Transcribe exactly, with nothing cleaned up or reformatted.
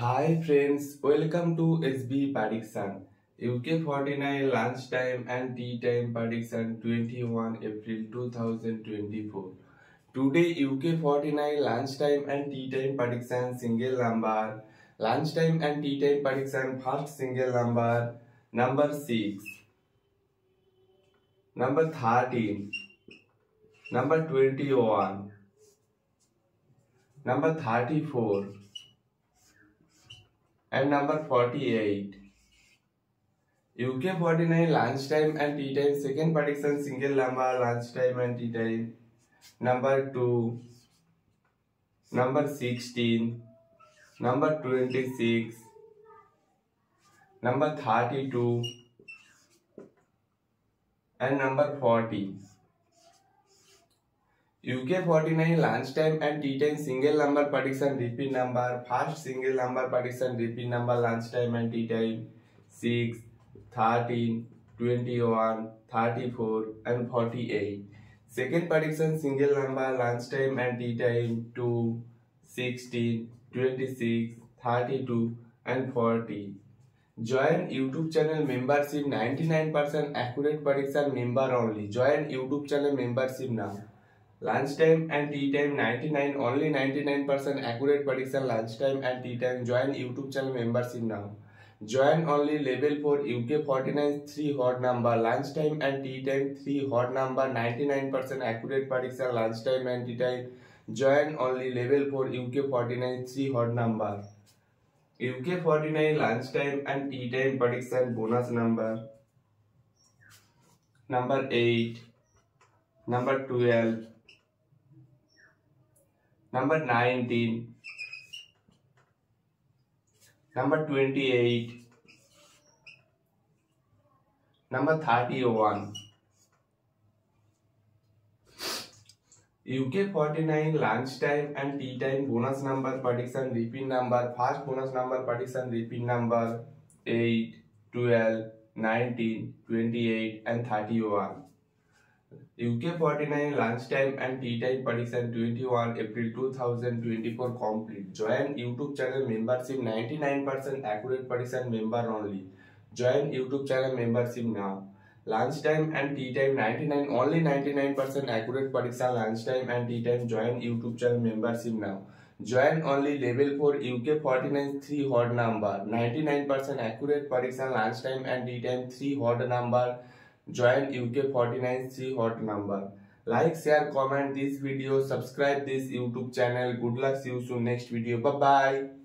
Hi friends, welcome to S B prediction. U K forty-nine lunch time and tea time prediction twenty-first April two thousand twenty-four. Today U K forty-nine lunch time and tea time prediction single number. Lunch time and tea time prediction first single number. Number six. Number thirteen. Number twenty-one. Number thirty-four. And number forty-eight. U K forty-nine lunchtime and tea time second prediction single number lunchtime and tea time. Number two. Number sixteen. Number twenty-six. Number thirty-two. And number forty. U K forty-nine lunchtime and tea time single number prediction repeat number first single number prediction repeat number lunchtime and tea time six, thirteen, twenty-one, thirty-four and forty-eight. Second prediction single number lunchtime and tea time two, sixteen, twenty-six, thirty-two and forty. Join YouTube channel membership ninety-nine percent accurate prediction member only. Join YouTube channel membership now. Lunchtime and tea time ninety-nine, only ninety-nine percent accurate prediction lunchtime and tea time. Join YouTube channel membership now. Join only level four U K forty-nine three hot number lunchtime and tea time three hot number ninety-nine percent accurate prediction lunchtime and tea time. Join only level four U K forty-nine three hot number. U K forty-nine lunchtime and tea time prediction bonus number. Number eight. Number twelve. Number nineteen, number twenty-eight, number thirty-one. U K forty-nine lunchtime and tea time bonus number prediction repeat number first bonus number prediction repeat number eight, twelve, nineteen, twenty-eight and thirty-one. U K forty-nine lunchtime and tea time prediction twenty-first April two thousand twenty-four complete. Join YouTube channel membership ninety-nine percent accurate prediction member only. Join YouTube channel membership now. Lunchtime and tea time ninety-nine, only ninety-nine percent accurate prediction lunchtime and tea time. Join YouTube channel membership now. Join only level four U K forty-nine three hot number ninety-nine percent accurate prediction lunchtime and tea time three hot number. Join U K forty-nine three hot number. Like, share, comment this video, subscribe this YouTube channel. Good luck, see you soon next video. Bye bye.